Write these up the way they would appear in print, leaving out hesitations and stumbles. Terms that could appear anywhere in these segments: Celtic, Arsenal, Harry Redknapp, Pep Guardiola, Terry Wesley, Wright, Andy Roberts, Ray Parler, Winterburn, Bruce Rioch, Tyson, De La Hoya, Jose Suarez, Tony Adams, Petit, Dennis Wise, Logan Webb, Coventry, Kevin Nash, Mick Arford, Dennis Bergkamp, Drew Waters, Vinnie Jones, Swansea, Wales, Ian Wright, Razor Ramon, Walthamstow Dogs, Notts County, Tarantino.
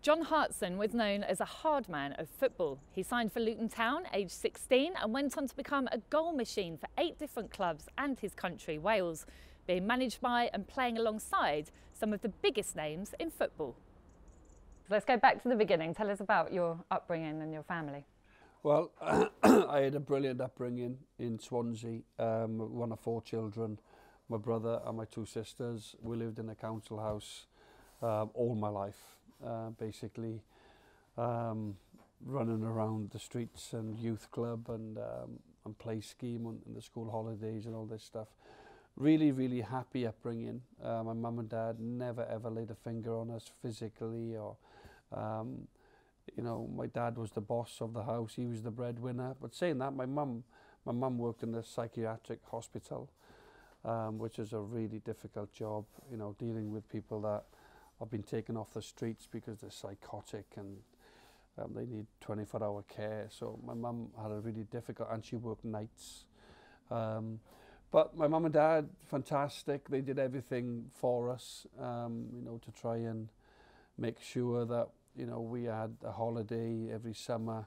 John Hartson was known as a hard man of football. He signed for Luton Town, aged 16, and went on to become a goal machine for 8 different clubs and his country, Wales, being managed by and playing alongside some of the biggest names in football. Let's go back to the beginning. Tell us about your upbringing and your family. Well, I had a brilliant upbringing in Swansea, one of 4 children, my brother and my 2 sisters. We lived in a council house all my life. Basically running around the streets and youth club and play scheme and the school holidays and all this stuff. Really, really happy upbringing. My mum and dad never ever laid a finger on us physically or, you know, my dad was the boss of the house, he was the breadwinner. But saying that, my mum worked in the psychiatric hospital, which is a really difficult job, you know, dealing with people that I've been taken off the streets because they're psychotic and they need 24-hour care. So my mum had a really difficult, and she worked nights. But my mum and dad, fantastic. They did everything for us, you know, to try and make sure that, you know, we had a holiday every summer.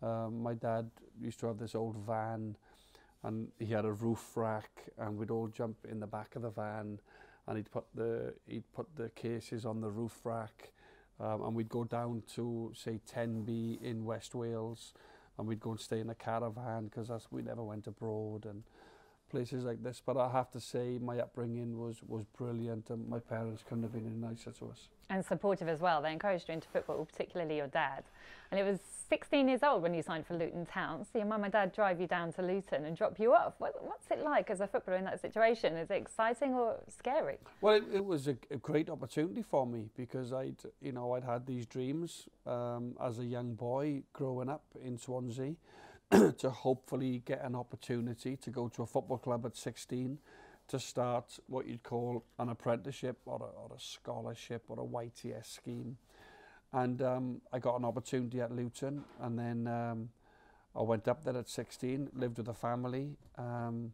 My dad used to have this old van and he had a roof rack and we'd all jump in the back of the van and he'd put the cases on the roof rack and we'd go down to, say, Tenby in West Wales and we'd go and stay in a caravan because we never went abroad and places like this. But I have to say my upbringing was brilliant and my parents couldn't have been nicer to us. And supportive as well. They encouraged you into football, particularly your dad. And it was 16 years old when you signed for Luton Town. So your mum and dad drive you down to Luton and drop you off. What's it like as a footballer in that situation? Is it exciting or scary? Well, it was a great opportunity for me because I'd had these dreams as a young boy growing up in Swansea to hopefully get an opportunity to go to a football club at 16 to start what you'd call an apprenticeship or a scholarship or a YTS scheme. And I got an opportunity at Luton and then I went up there at 16, lived with a family and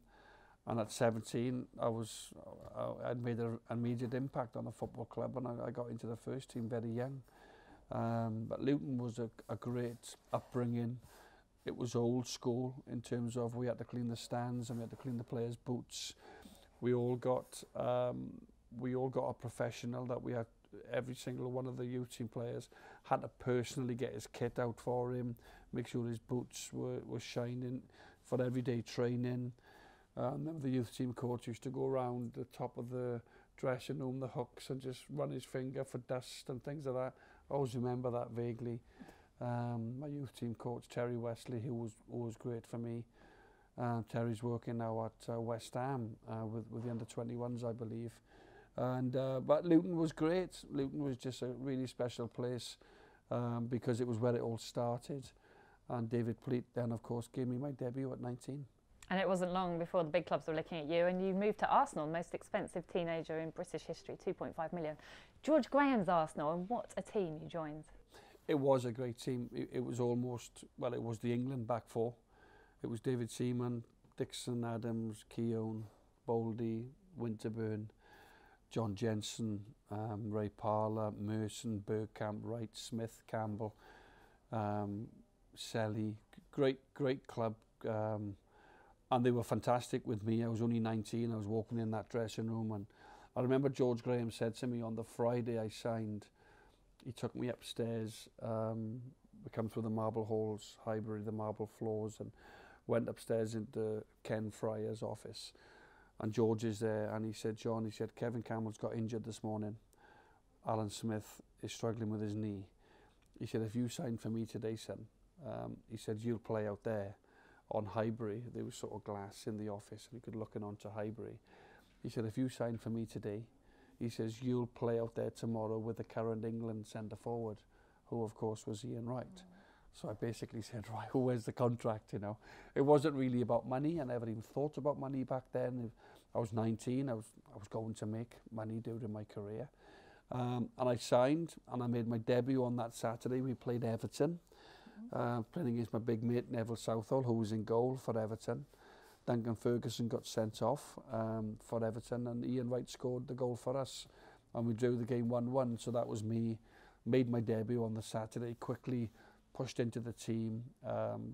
at 17 I'd made an immediate impact on the football club and I got into the first team very young. But Luton was a great upbringing. It was old school in terms of we had to clean the stands and we had to clean the players' boots. We all got a professional that we had. Every single one of the youth team players had to personally get his kit out for him, make sure his boots were shining for everyday training. I remember the youth team coach used to go around the top of the dressing room, the hooks, and just run his finger for dust and things like that. I always remember that vaguely. My youth team coach, Terry Wesley, who was always great for me. Terry's working now at West Ham with the under-21s, I believe. And but Luton was great. Luton was just a really special place because it was where it all started. And David Pleat then, of course, gave me my debut at 19. And it wasn't long before the big clubs were looking at you, and you moved to Arsenal, most expensive teenager in British history, £2.5 million. George Graham's Arsenal, and what a team you joined. It was a great team. It was almost, well, it was the England back four. It was David Seaman, Dixon, Adams, Keown, Boldy, Winterburn, John Jensen, Ray Parler, Merson, Bergkamp, Wright, Smith, Campbell, Selly. Great club. And they were fantastic with me. I was only 19. I was walking in that dressing room. And I remember George Graham said to me on the Friday I signed, he took me upstairs. We come through the marble halls, Highbury, the marble floors, and went upstairs into Ken Fryer's office. And George is there, and he said, John, he said, Kevin Campbell's got injured this morning. Alan Smith is struggling with his knee. He said, if you sign for me today, son, he said, you'll play out there on Highbury. There was sort of glass in the office, and you could look in onto Highbury. He said, if you sign for me today, he says, you'll play out there tomorrow with the current England centre-forward, who, of course, was Ian Wright. So I basically said, right, where's the contract, you know? It wasn't really about money. I never even thought about money back then. I was 19, I was going to make money during my career. And I signed, and I made my debut on that Saturday. We played Everton, playing against my big mate, Neville Southall, who was in goal for Everton. Duncan Ferguson got sent off for Everton, and Ian Wright scored the goal for us, and we drew the game 1-1, so that was me made my debut on the Saturday, quickly pushed into the team,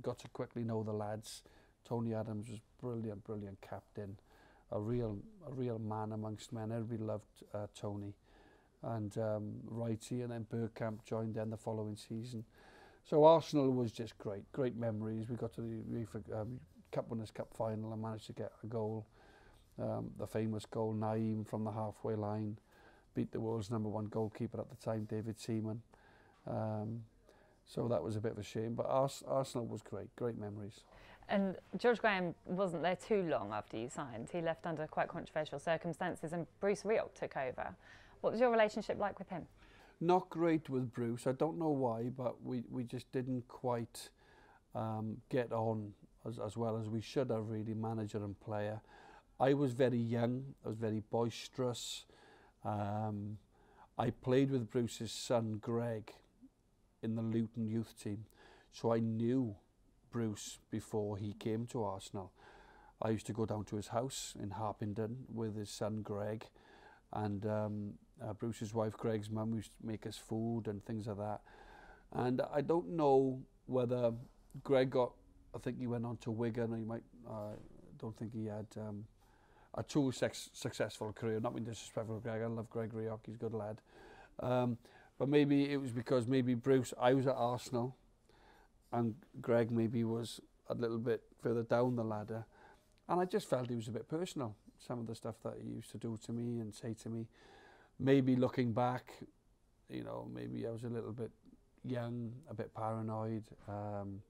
got to quickly know the lads. Tony Adams was brilliant, brilliant captain, a real man amongst men. Everybody loved Tony, and Wrighty, and then Bergkamp joined then the following season. So Arsenal was just great, great memories. We got to the Cup Winners' Cup final and managed to get a goal, the famous goal, Naeem from the halfway line, beat the world's #1 goalkeeper at the time, David Seaman. So that was a bit of a shame, but Arsenal was great, great memories. And George Graham wasn't there too long after you signed. He left under quite controversial circumstances and Bruce Rioch took over. What was your relationship like with him? Not great with Bruce. I don't know why, but we just didn't quite get on as well as we should have, really, manager and player. I was very young. I was very boisterous. I played with Bruce's son, Greg, in the Luton youth team. So I knew Bruce before he came to Arsenal. I used to go down to his house in Harpenden with his son Greg, and Bruce's wife Greg's mum used to make us food and things like that. And I don't know whether Greg got, I think he went on to Wigan, or he might, I don't think he had a too successful career. Not being disrespectful of Greg, I love Greg Rioch, he's a good lad. But maybe it was because maybe Bruce, I was at Arsenal, and Greg maybe was a little bit further down the ladder. And I just felt it was a bit personal, some of the stuff that he used to do to me and say to me. Maybe looking back, you know, maybe I was a little bit young, a bit paranoid. And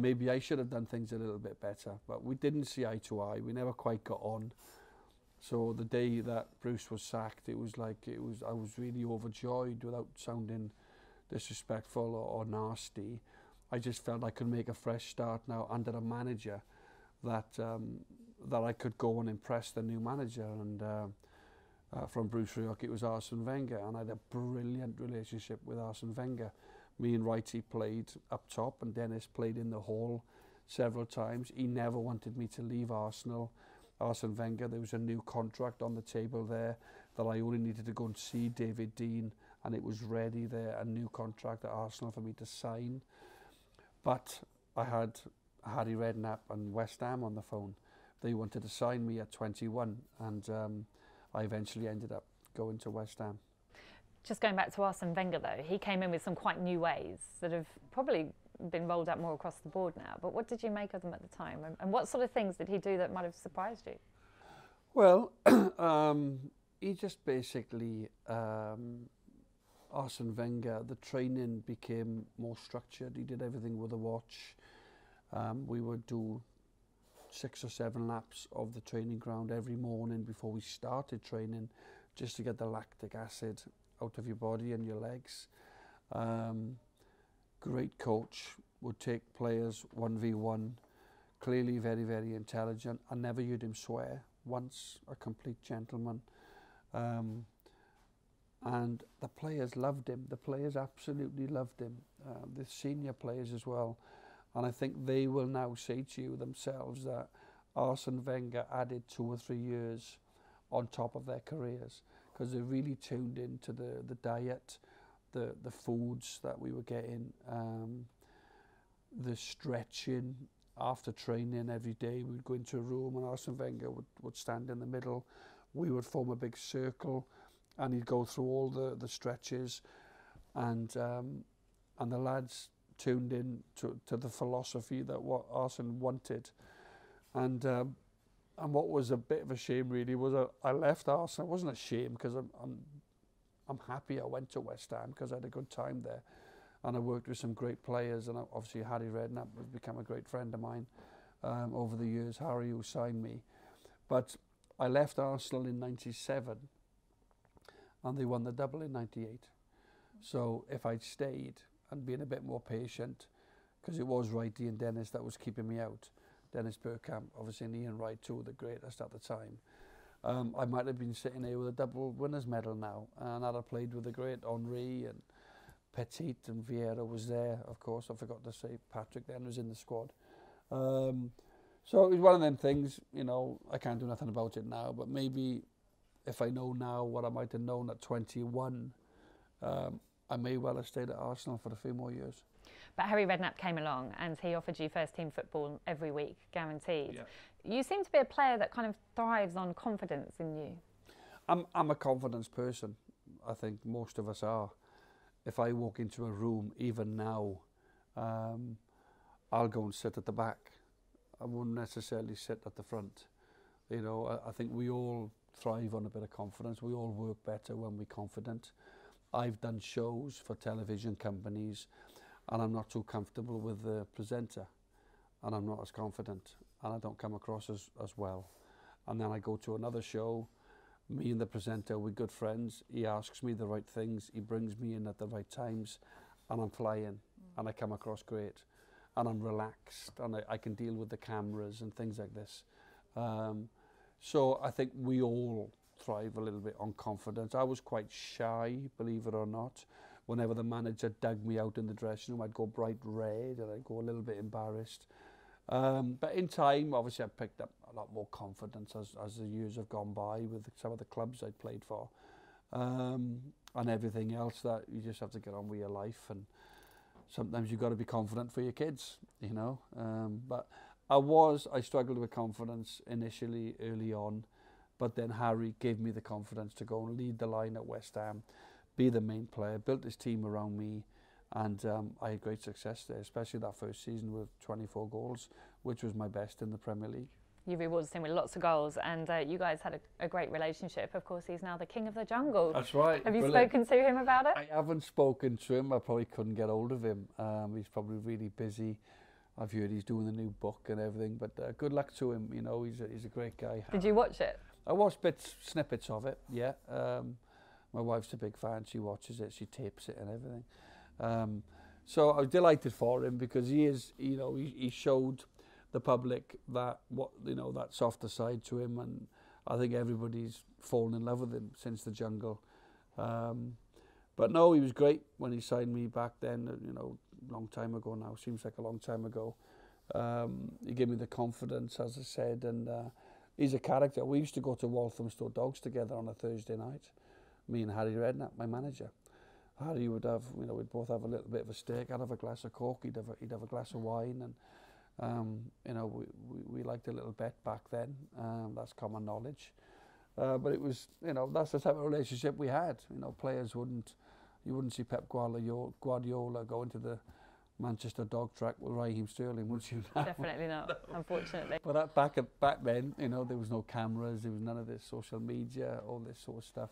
maybe I should have done things a little bit better. But we didn't see eye to eye. We never quite got on. So the day that Bruce was sacked, it was like, I was really overjoyed, without sounding disrespectful or nasty. I just felt I could make a fresh start now under a manager, that that I could go and impress the new manager. And from Bruce Rioch, it was Arsene Wenger, and I had a brilliant relationship with Arsene Wenger. Me and Wrighty played up top, and Dennis played in the hall several times. He never wanted me to leave Arsenal. Arsene Wenger, there was a new contract on the table there that I only needed to go and see David Dean, and it was ready there, a new contract at Arsenal for me to sign. But I had Harry Redknapp and West Ham on the phone. They wanted to sign me at 21, and I eventually ended up going to West Ham. Just going back to Arsene Wenger though, he came in with some quite new ways that have probably been rolled out more across the board now, but what did you make of them at the time? And what sort of things did he do that might have surprised you? Well, he just basically, Arsene Wenger, the training became more structured. He did everything with a watch. We would do 6 or 7 laps of the training ground every morning before we started training, just to get the lactic acid out of your body and your legs. Great coach, would take players 1v1, clearly very, very intelligent. I never heard him swear once, a complete gentleman. And the players loved him. The players absolutely loved him, the senior players as well. And I think they will now say to you themselves that Arsene Wenger added 2 or 3 years on top of their careers, because they really tuned into the diet, the foods that we were getting, the stretching. After training every day, we'd go into a room and Arsene Wenger would stand in the middle. We would form a big circle, and he'd go through all the stretches, and the lads tuned in to the philosophy that what Arsene wanted. And what was a bit of a shame really was I left Arsenal. It wasn't a shame, because I'm happy I went to West Ham, because I had a good time there, and I worked with some great players, and obviously Harry Redknapp has become a great friend of mine over the years, Harry, who signed me. But I left Arsenal in '97. And they won the double in '98. So if I'd stayed and been a bit more patient, because it was Wrighty and Dennis that was keeping me out, Dennis Bergkamp, obviously, and Ian Wright, two of the greatest at the time, I might have been sitting here with a double winners medal now, and I'd have played with the great Henry and Petit, and Vieira was there, of course. I forgot to say Patrick then was in the squad. So it was one of them things, you know, I can't do nothing about it now, but maybe if I know now what I might have known at 21, I may well have stayed at Arsenal for a few more years. But Harry Redknapp came along and he offered you first team football every week, guaranteed. Yeah. You seem to be a player that kind of thrives on confidence in you. I'm a confidence person. I think most of us are. If I walk into a room, even now, I'll go and sit at the back. I wouldn't necessarily sit at the front. You know, I think we all thrive on a bit of confidence. We all work better when we're confident. I've done shows for television companies and I'm not too comfortable with the presenter and I'm not as confident and I don't come across as well. And then I go to another show, me and the presenter, we're good friends. He asks me the right things, he brings me in at the right times and I'm flying and I come across great and I'm relaxed and I can deal with the cameras and things like this. So I think we all thrive a little bit on confidence. I was quite shy, believe it or not. Whenever the manager dug me out in the dressing room, I'd go bright red and I'd go a little bit embarrassed. But in time, obviously, I picked up a lot more confidence as the years have gone by with some of the clubs I'd played for. And everything else that you just have to get on with your life. And sometimes you've got to be confident for your kids, you know. But I struggled with confidence initially, early on. But then Harry gave me the confidence to go and lead the line at West Ham, be the main player, built his team around me, and I had great success there, especially that first season with 24 goals, which was my best in the Premier League. You rewarded him with lots of goals, and you guys had a great relationship. Of course, he's now the king of the jungle. That's right. Have you spoken to him about it? I haven't spoken to him. I probably couldn't get hold of him. He's probably really busy. I've heard he's doing the new book and everything, but good luck to him. You know, he's a great guy. Did you watch it? I watched snippets of it, yeah. My wife's a big fan. She watches it. She tapes it and everything. So I was delighted for him because he is, you know, he showed the public that, you know, that softer side to him. And I think everybody's fallen in love with him since the jungle. But no, he was great when he signed me back then, you know, long time ago now. Seems like a long time ago. He gave me the confidence, as I said, and he's a character. We used to go to Walthamstow Dogs together on a Thursday night. Me and Harry Redknapp, my manager. Harry would have, you know, we'd both have a little bit of a steak. I'd have a glass of Coke. He'd have a glass of wine, and you know, we liked a little bet back then. That's common knowledge. But it was, you know, that's the type of relationship we had. You know, players you wouldn't see Pep Guardiola go into the Manchester dog track with Raheem Sterling, would you? Definitely not, no. Unfortunately. But back then, you know, there was no cameras. There was none of this social media, all this sort of stuff.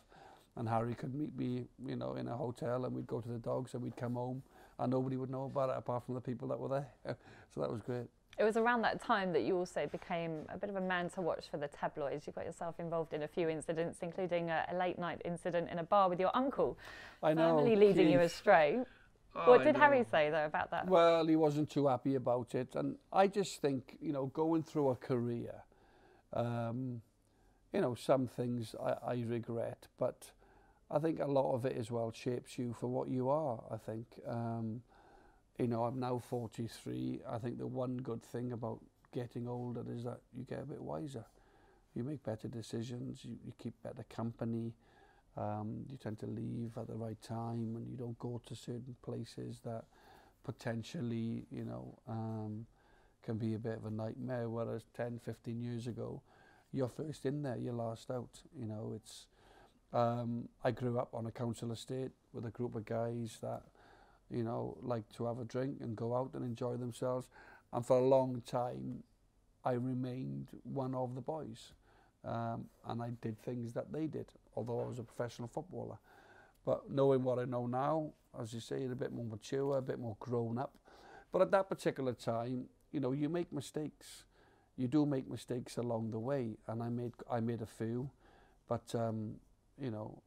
And Harry could meet me, you know, in a hotel, and we'd go to the dogs and we'd come home and nobody would know about it apart from the people that were there. So that was great. It was around that time that you also became a bit of a man to watch for the tabloids. You got yourself involved in a few incidents, including a late night incident in a bar with your uncle. I know. Family leading you astray. What did Harry say, though, about that? Well, he wasn't too happy about it. And I just think, you know, going through a career, you know, some things I regret, but I think a lot of it as well shapes you for what you are, I think. You know, I'm now 43. I think the one good thing about getting older is that you get a bit wiser. You make better decisions, you keep better company, you tend to leave at the right time and you don't go to certain places that potentially, you know, can be a bit of a nightmare, whereas 10, 15 years ago, you're first in there, you're last out, you know. It's. I grew up on a council estate with a group of guys that, you know, like to have a drink and go out and enjoy themselves. And for a long time, I remained one of the boys. And I did things that they did, although I was a professional footballer. But knowing what I know now, as you say, a bit more mature, a bit more grown up. But at that particular time, you know, you make mistakes. You do make mistakes along the way. And I made a few, but you know,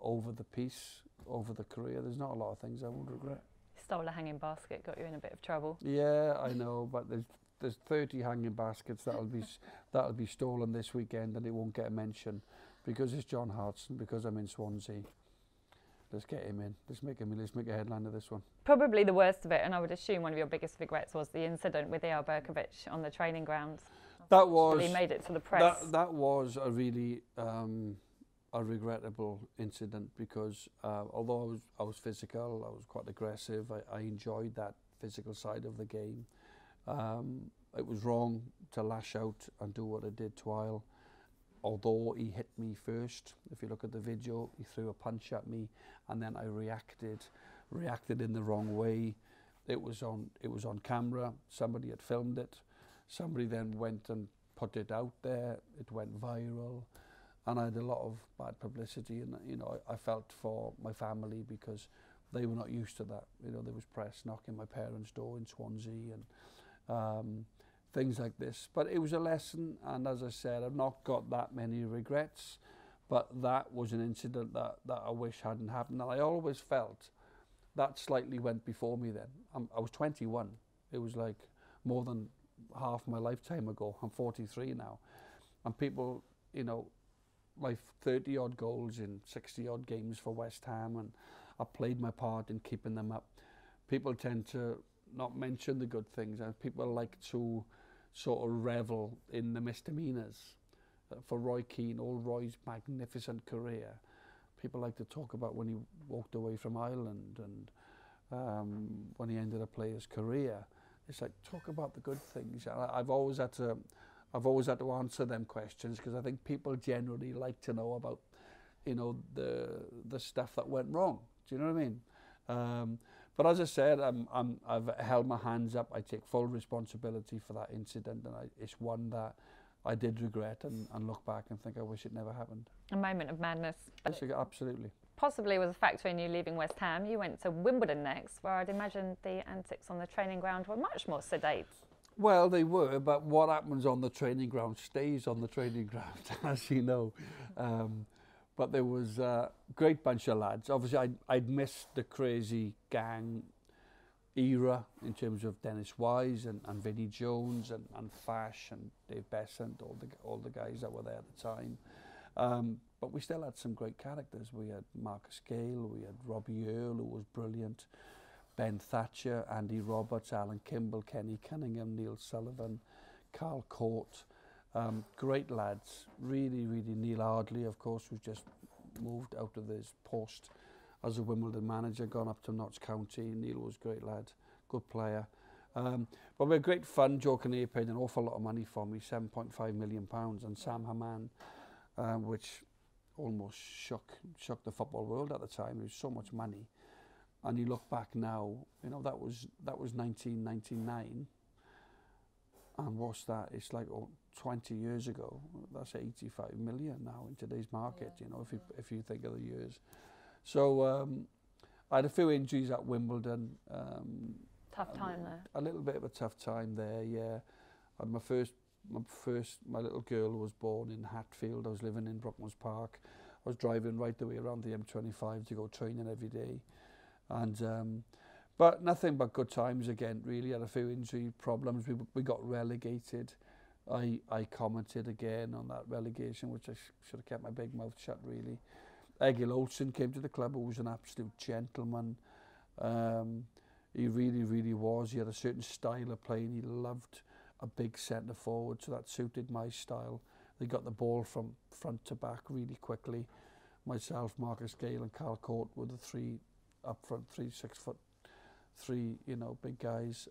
over the piece, over the career, there's not a lot of things I would regret. Stole a hanging basket, got you in a bit of trouble. Yeah, I know, but there's 30 hanging baskets that'll be stolen this weekend, and it won't get a mention because it's John Hartson, because I'm in Swansea. Let's get him in. Let's make a headline of this one. Probably the worst of it, and I would assume one of your biggest regrets was the incident with Eyal Berkovic on the training grounds. That was. He made it to the press. That was a really. a regrettable incident because although I was physical, I was quite aggressive, I enjoyed that physical side of the game. It was wrong to lash out and do what I did to Eyal. Although he hit me first, if you look at the video, he threw a punch at me, and then I reacted in the wrong way. It was on camera. Somebody had filmed it. Somebody then went and put it out there. It went viral, and I had a lot of bad publicity. And you know, I felt for my family because they were not used to that. You know, there was press knocking my parents' door in Swansea and things like this. But it was a lesson, and as I said, I've not got that many regrets, but that was an incident that I wish hadn't happened. And I always felt that slightly went before me then. I was 21. It was like more than half my lifetime ago. I'm 43 now. And people, you know, my 30-odd goals in 60-odd games for West Ham, and I played my part in keeping them up. People tend to not mention the good things, and people like to sort of revel in the misdemeanors. For Roy Keane, all Roy's magnificent career, people like to talk about when he walked away from Ireland and when he ended up playing his career. It's like, talk about the good things. And I've always had to answer them questions because I think people generally like to know about, you know, the stuff that went wrong. Do you know what I mean? But as I said, I've held my hands up. I take full responsibility for that incident, and it's one that I did regret and look back and think I wish it never happened. A moment of madness. Yes, absolutely. Possibly was a factor in you leaving West Ham. You went to Wimbledon next, where I'd imagine the antics on the training ground were much more sedate. Well, they were, but what happens on the training ground stays on the training ground, as you know. But there was a great bunch of lads. Obviously, I'd missed the crazy gang era in terms of Dennis Wise and Vinnie Jones and Fash and Dave Besant, all the guys that were there at the time. But we still had some great characters. We had Marcus Gale, we had Robbie Earle, who was brilliant, Ben Thatcher, Andy Roberts, Alan Kimball, Kenny Cunningham, Neil Sullivan, Carl Court. Great lads, really, really. Neil Ardley, of course, who's just moved out of his post as a Wimbledon manager, gone up to Notts County. Neil was a great lad, good player. But we had great fun. Joe Kinnear paid an awful lot of money for me, £7.5 million, and Sam Haman, which almost shook the football world at the time. It was so much money. And you look back now, you know, that was 1999. And what's that? It's like 20 years ago. That's 85 million now in today's market. Yeah, you know, if you think of the years. So I had a few injuries at Wimbledon. Tough time there. A little bit of a tough time there. Yeah, and my little girl was born in Hatfield. I was living in Brooklands Park. I was driving right the way around the M25 to go training every day, and. But nothing but good times again, really. Had a few injury problems. We got relegated. I commented again on that relegation, which I should have kept my big mouth shut, really. Egil Olsen came to the club, who was an absolute gentleman. He really, really was. He had a certain style of playing. He loved a big centre forward, so that suited my style. They got the ball from front to back really quickly. Myself, Marcus Gale and Carl Court were the three up front, 3 6-foot, you know, big guys.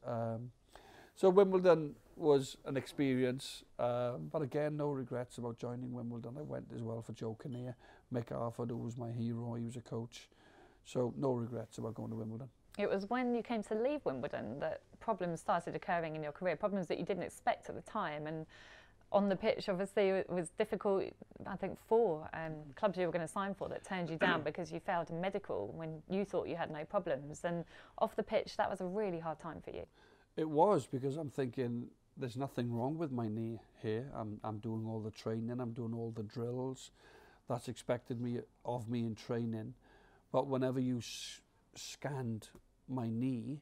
So Wimbledon was an experience, but again, no regrets about joining Wimbledon. I went as well for Joe Kinnear, Mick Arford, who was my hero. He was a coach, so no regrets about going to Wimbledon. It was when you came to leave Wimbledon that problems started occurring in your career, problems that you didn't expect at the time, and on the pitch, obviously, it was difficult. I think 4 clubs you were going to sign for that turned you down because you failed medical when you thought you had no problems. And off the pitch, that was a really hard time for you. It was, because I'm thinking there's nothing wrong with my knee here. I'm doing all the training. I'm doing all the drills. That's expected of me in training. But whenever you scanned my knee,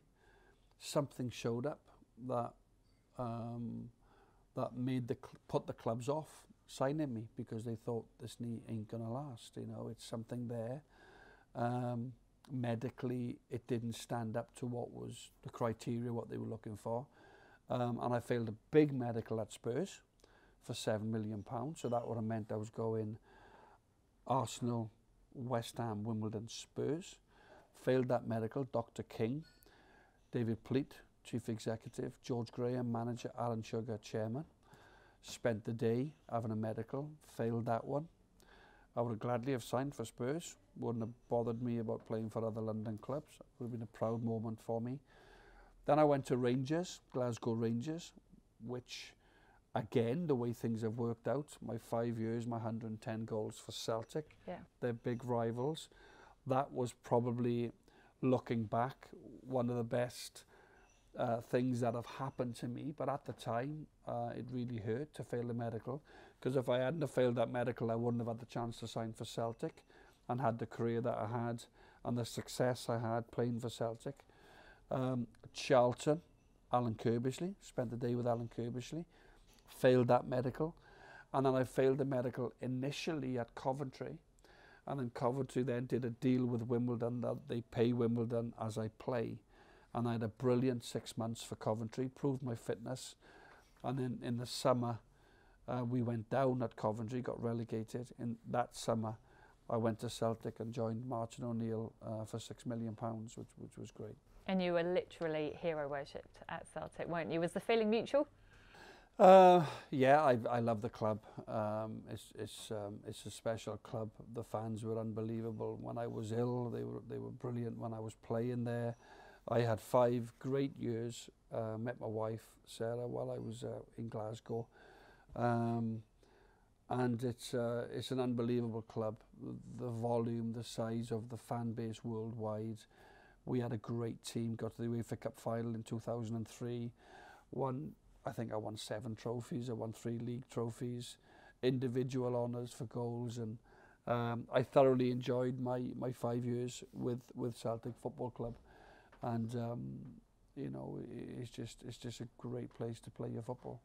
something showed up that. That made put the clubs off signing me, because they thought this knee ain't gonna last. You know, it's something there. Medically, it didn't stand up to what was the criteria, what they were looking for, and I failed a big medical at Spurs for £7 million. So that would have meant I was going Arsenal, West Ham, Wimbledon, Spurs. Failed that medical, Dr. King, David Pleat, Chief Executive, George Graham, Manager, Alan Sugar, Chairman. Spent the day having a medical, failed that one. I would have gladly have signed for Spurs, wouldn't have bothered me about playing for other London clubs. It would have been a proud moment for me. Then I went to Rangers, Glasgow Rangers, which again, the way things have worked out, my 5 years, my 110 goals for Celtic, yeah. They're big rivals. That was probably, looking back, one of the best things that have happened to me, but at the time it really hurt to fail the medical, because if I hadn't have failed that medical I wouldn't have had the chance to sign for Celtic and had the career that I had and the success I had playing for Celtic. Charlton, Alan Kirbishley, spent the day with Alan Kirbishley, failed that medical, and then I failed the medical initially at Coventry, and then Coventry then did a deal with Wimbledon that they pay Wimbledon as I play. And I had a brilliant 6 months for Coventry, proved my fitness. And then in the summer, we went down at Coventry, got relegated. In that summer, I went to Celtic and joined Martin O'Neill for £6 million, which was great. And you were literally hero worshipped at Celtic, weren't you? Was the feeling mutual? Yeah, I love the club. It's a special club. The fans were unbelievable. When I was ill, they were brilliant when I was playing there. I had 5 great years, met my wife, Sarah, while I was in Glasgow. And it's an unbelievable club. The volume, the size of the fan base worldwide. We had a great team, got to the UEFA Cup final in 2003. I think I won 7 trophies, I won 3 league trophies, individual honours for goals, and I thoroughly enjoyed my 5 years with Celtic Football Club. And you know, it's just a great place to play your football.